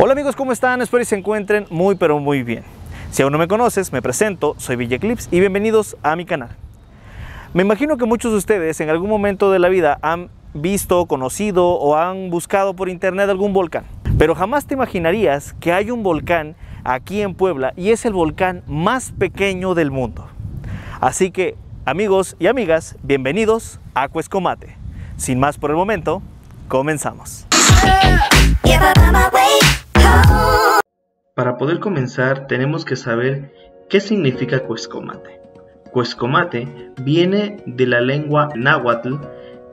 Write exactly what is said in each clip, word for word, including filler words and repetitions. Hola amigos, ¿cómo están? Espero que se encuentren muy pero muy bien. Si aún no me conoces, me presento, soy Villa Clips y bienvenidos a mi canal. Me imagino que muchos de ustedes en algún momento de la vida han visto, conocido o han buscado por internet algún volcán. Pero jamás te imaginarías que hay un volcán aquí en Puebla y es el volcán más pequeño del mundo. Así que, amigos y amigas, bienvenidos a Cuexcomate. Sin más por el momento, comenzamos. Para poder comenzar tenemos que saber qué significa Cuexcomate. Cuexcomate viene de la lengua náhuatl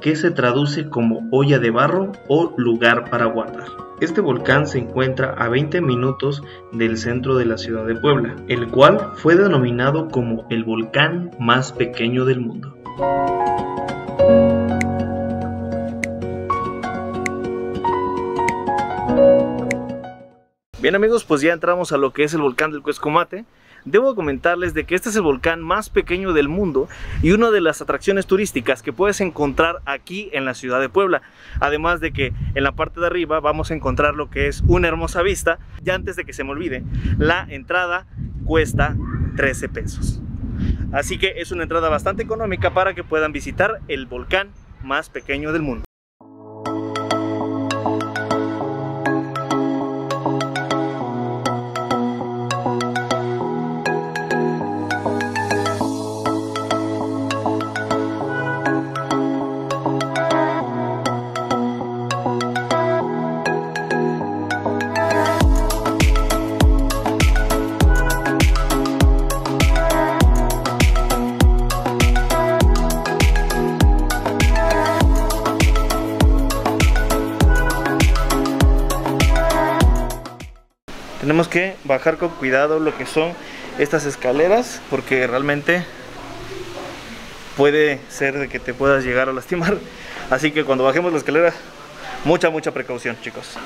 que se traduce como olla de barro o lugar para guardar. Este volcán se encuentra a veinte minutos del centro de la ciudad de Puebla, el cual fue denominado como el volcán más pequeño del mundo. Bien amigos, pues ya entramos a lo que es el volcán del Cuexcomate. Debo comentarles de que este es el volcán más pequeño del mundo y una de las atracciones turísticas que puedes encontrar aquí en la ciudad de Puebla. Además de que en la parte de arriba vamos a encontrar lo que es una hermosa vista. Ya antes de que se me olvide, la entrada cuesta trece pesos. Así que es una entrada bastante económica para que puedan visitar el volcán más pequeño del mundo. Tenemos que bajar con cuidado lo que son estas escaleras porque realmente puede ser de que te puedas llegar a lastimar. Así que cuando bajemos la escalera, mucha, mucha precaución, chicos.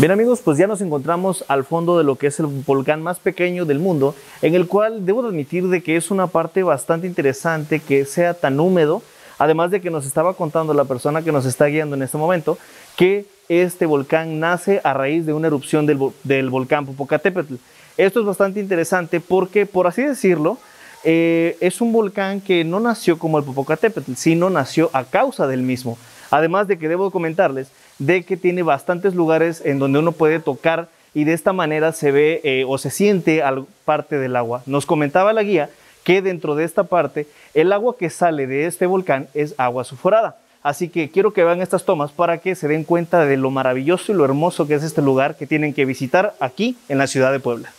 Bien amigos, pues ya nos encontramos al fondo de lo que es el volcán más pequeño del mundo, en el cual debo admitir de que es una parte bastante interesante que sea tan húmedo, además de que nos estaba contando la persona que nos está guiando en este momento, que este volcán nace a raíz de una erupción del, del volcán Popocatépetl. Esto es bastante interesante porque, por así decirlo, eh, es un volcán que no nació como el Popocatépetl, sino nació a causa del mismo. Además de que debo comentarles de que tiene bastantes lugares en donde uno puede tocar y de esta manera se ve eh, o se siente parte del agua. Nos comentaba la guía que dentro de esta parte el agua que sale de este volcán es agua sulfurada. Así que quiero que vean estas tomas para que se den cuenta de lo maravilloso y lo hermoso que es este lugar que tienen que visitar aquí en la ciudad de Puebla.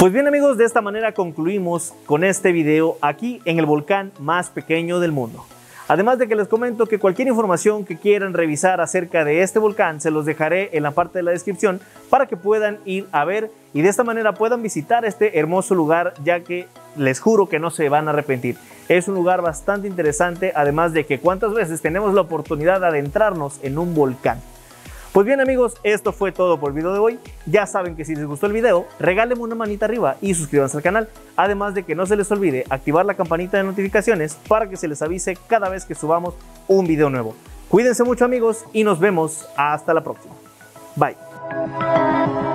Pues bien amigos, de esta manera concluimos con este video aquí en el volcán más pequeño del mundo. Además de que les comento que cualquier información que quieran revisar acerca de este volcán se los dejaré en la parte de la descripción para que puedan ir a ver y de esta manera puedan visitar este hermoso lugar, ya que les juro que no se van a arrepentir. Es un lugar bastante interesante, además de que cuántas veces tenemos la oportunidad de adentrarnos en un volcán. Pues bien amigos, esto fue todo por el video de hoy. Ya saben que si les gustó el video, regálenme una manita arriba y suscríbanse al canal. Además de que no se les olvide activar la campanita de notificaciones para que se les avise cada vez que subamos un video nuevo. Cuídense mucho amigos y nos vemos hasta la próxima. Bye.